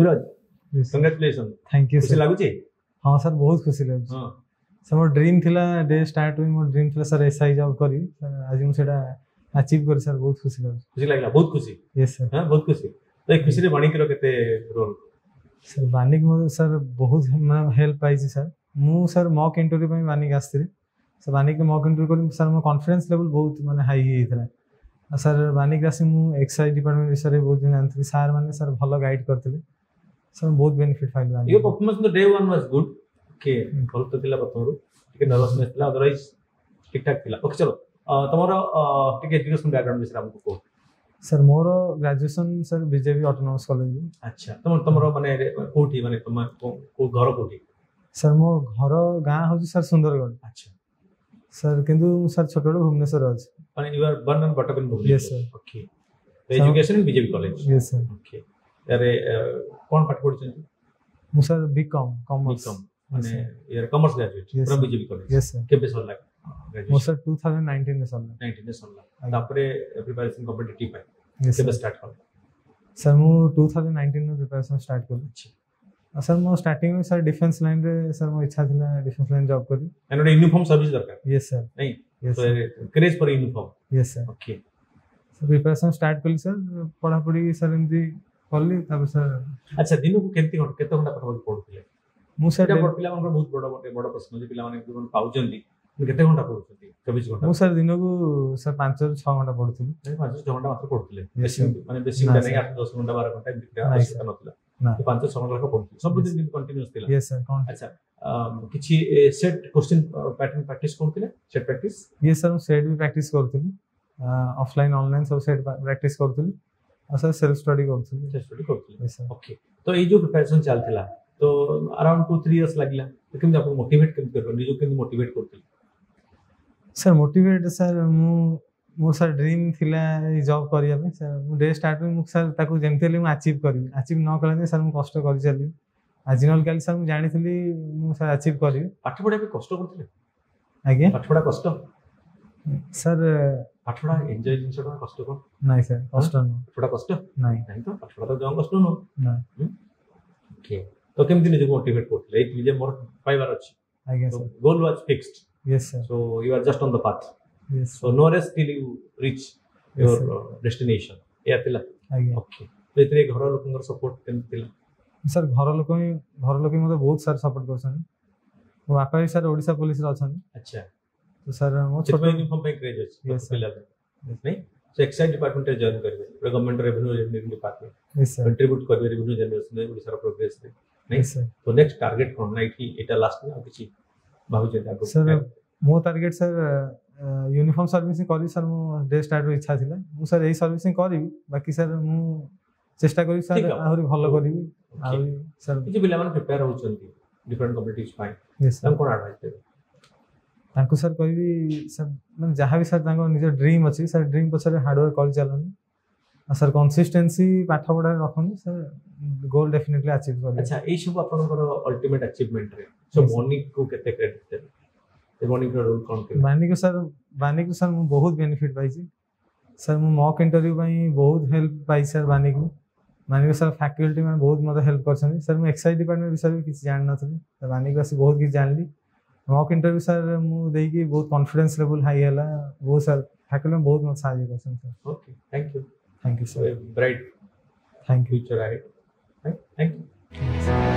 Suraj congratulation thank you खुशी लागुची हां sir बहुत खुशी लागु हां सर मोर ड्रीम थिला डे स्टार्ट होई मोर ड्रीम थिला सर एसआई जॉब करी आज मु सेटा अचीव करी सर बहुत खुशी लागु खुशी लागला बहुत खुशी यस सर हां बहुत खुशी तो एक खुशी रे वानिक रो केते रोल सर वानिक मो सर बहुत हेल्प पाई छी सर मु सर मॉक इंटरव्यू पे वानिक आस्थिरे सर वानिक के मॉक इंटरव्यू करी सर मो कॉन्फिडेंस लेवल बहुत माने हाई हे इथला सर वानिक रासी मु एक्सआई डिपार्टमेंट विषय रे बहुत जानथि सर माने सर भलो गाइड करथिले सर बहुत बेनिफिट फाइल वाला ये परफॉर्मेंस तो डे 1 वाज गुड के बहुत तो थिला बतरो के नर्वसनेस थिला अदरवाइज ठीक ठाक थिला ओके चलो तमरो ठीक एजुकेशन बैकग्राउंड विषय हमको को सर मोरो graduation sir BJP autonomous college अच्छा तमरो माने कोठी माने तुम को घर कोठी सर मो घर गां हो सर सुंदरगढ़ अच्छा सर किंतु सर छोटो भुवनेश्वर आज माने you are born and brought up in Bhubaneswar yes sir okay education in BJP college yes sir okay अरे कौन पाठ पढ़ मु सर बीकॉम कॉमर्स माने यार commerce graduate from BJP college yes sir केबे सर लाग मु सर 2019 में सर 19 में सर लाग तापरे प्रिपरेशन कॉम्पिटिटिव पाई केबे स्टार्ट कर सर मु 2019 में प्रिपरेशन स्टार्ट कर अच्छा सर मु स्टार्टिंग में सर डिफेंस लाइन रे सर मु इच्छा थिला डिफेंस लाइन जॉब करी एंड यूनिफॉर्म सर्विस दरकार यस सर नहीं sir craze for uniform yes sir okay sir preparation start कर सर पढ़ा पढ़ी सर एमदी कॉलेज तब सर अच्छा दिनो को केते घंटा पढ पडले मु सर बड पिला मन बहुत बड बड प्रश्न जे पिला मन एकदम पाउजंदी केते घंटा पढथि 24 घंटा मु सर दिनो को सर 5 से 6 घंटा पढथि 5 से 6 घंटा मात्र पढथि माने बेसी घंटा नहीं 8 10 घंटा 12 घंटा बिकता आवश्यकता नथिला तो 5 से 6 घंटा पढथि सब दिन कंटीन्यूअस थिला यस सर अच्छा किछि सेट क्वेश्चन पैटर्न प्रैक्टिस करथिले set practice yes sir set भी प्रैक्टिस करथिले ऑफलाइन ऑनलाइन सब सेट प्रैक्टिस करथिले सर सेल्फ स्टडी करथि सर ओके तो ए जो प्रिपरेशन चलथिला तो अराउंड 2-3 इयर्स लागला तो केम आपन मोटिवेट केम करबो निजो केम मोटिवेट करथि सर मोटिवेट सर मु मोर सर ड्रीम थिला ए जॉब करिया पे सर मु डे स्टार्ट में मु सर ताको जेमतेले मु अचीव करी अचीव न करले सर मु कष्ट करि चली आजिनल काल सर मु जानिथिली मु सर अचीव करी पाठ पढे पे कष्ट करथिले आगे पाठ पढा कष्ट सर पाठड़ा एन्जॉय जिनसडा कष्ट को नाही सर कष्ट न थोडा कष्ट नाही नाही तो पाठड़ा तो जाऊ कष्ट न नाही ओके तो केम दिन जे मोटिवेट करले एक विजय मोर फाइबर अछि आगे sir goal was fixed yes sir so you are just on the path yes so no rest till you reach your destination यातिला आगे ओके तो इतने घर लोकंगर सपोर्ट केम तिला सर घर लोक मते बहुत सारा सपोर्ट करसन बापा भी सर ओडिसा पुलिस रे अछन अच्छा तो सर वो छोटे यूनिफॉर्म पे क्रेज है यस सर नहीं सो एक्साइज डिपार्टमेंट रे ज्वाइन करबे government revenue engineering department yes sir contribute करबे रेवेन्यू जनरेशन में ओडिसा रा प्रोग्रेस रे नहीं सर तो नेक्स्ट टारगेट कोन लाइक कि एटा लास्ट में आके छी भाबु जे आगो सर मो टारगेट सर यूनिफॉर्म सर्विसिंग करी सर मो डे स्टार्ट रो इच्छा थिला मु सर एई सर्विसिंग करी बाकी सर मु चेष्टा करी सर और भलो करी आ सर जे बिला मन प्रिपेयर हो चंती different communities fine yes sir कोन एडवाइस देबे तांको सर कोई सर मन जहां भी सर तांको निज ड्रीम अछि सर ड्रीम पछरे हार्ड वर्क कर चलन आ सर कंसिस्टेंसी पाठ पढा रखन सर गोल डेफिनेटली अचीव कर अच्छा ए सब आपनकर अल्टीमेट अचीवमेंट रे सो वानिक को केते क्रेडिट देबे वानिक रो रोल कोन के वानिक सर मु बहुत बेनिफिट पाई छी सर मु मॉक इंटरव्यू पई बहुत हेल्प पाई सर वानिक सर फैकल्टी में बहुत मदद हेल्प करछन सर मु एक्साइज डिपार्टमेंट विषय में किछ जान नथि सर वानिक वासी बहुत किछ जानली मॉक इंटरव्यू सर मु देकी बहुत कॉन्फिडेंस लेवल हाई हैला वो सर फैकल्टी में बहुत सारे question sir okay thank you sir bright thank you future right thank you